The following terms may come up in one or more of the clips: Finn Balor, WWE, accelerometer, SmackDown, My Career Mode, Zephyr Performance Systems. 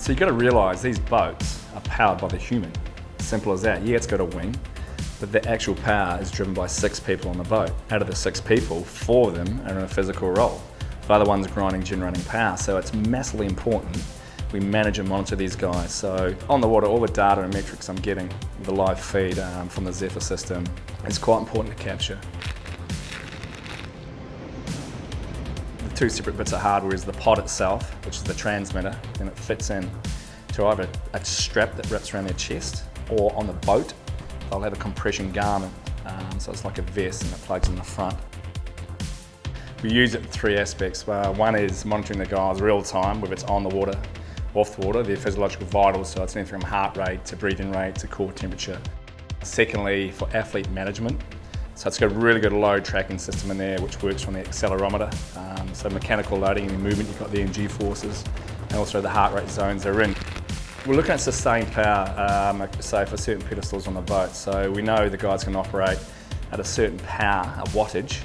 So you've got to realise these boats are powered by the human. Simple as that. Yeah, it's got a wing, but the actual power is driven by 6 people on the boat. Out of the 6 people, 4 of them are in a physical role. The other one's grinding, generating power, so it's massively important we manage and monitor these guys. So on the water, all the data and metrics I'm getting, the live feed from the Zephyr system, is quite important to capture. The 2 separate bits of hardware is the pod itself, which is the transmitter, and it fits in to either a strap that wraps around their chest, or on the boat, they'll have a compression garment, so it's like a vest and it plugs in the front. We use it in 3 aspects. One is monitoring the guys real time, whether it's on the water, off the water, their physiological vitals, so it's anything from heart rate to breathing rate to core temperature. Secondly, for athlete management, so it's got a really good load tracking system in there which works from the accelerometer, so mechanical loading and movement, you've got the G-forces and also the heart rate zones they're in. We're looking at sustained power, say for certain pedestals on the boat, so we know the guys can operate at a certain power, a wattage,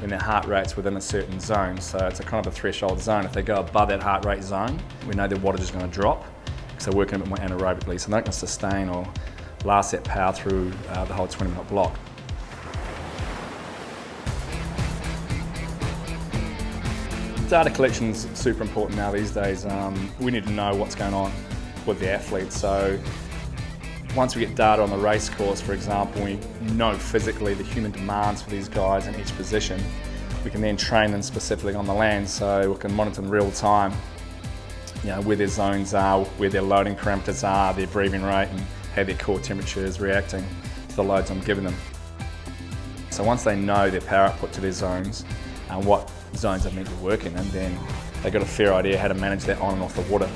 when their heart rate's within a certain zone, so it's a kind of a threshold zone. If they go above that heart rate zone, we know their wattage is going to drop, because they're working a bit more anaerobically, so they're not going to sustain or last that power through the whole 20-minute block. Data collection's super important now these days. We need to know what's going on with the athletes. So once we get data on the race course, for example, we know physically the human demands for these guys in each position. We can then train them specifically on the land, so we can monitor them real time, you know, where their zones are, where their loading parameters are, their breathing rate, and how their core temperature is reacting to the loads I'm giving them. So once they know their power output to their zones and what zones they're meant to be working in, then they've got a fair idea how to manage that on and off the water.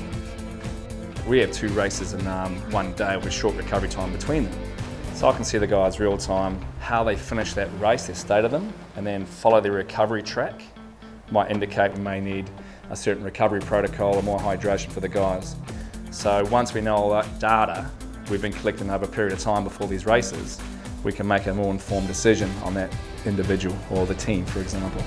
We have 2 races in one day with short recovery time between them. So I can see the guys real time, how they finish that race, their state of them, and then follow their recovery track. Might indicate we may need a certain recovery protocol or more hydration for the guys. So once we know all that data we've been collecting over a period of time before these races, we can make a more informed decision on that individual or the team, for example.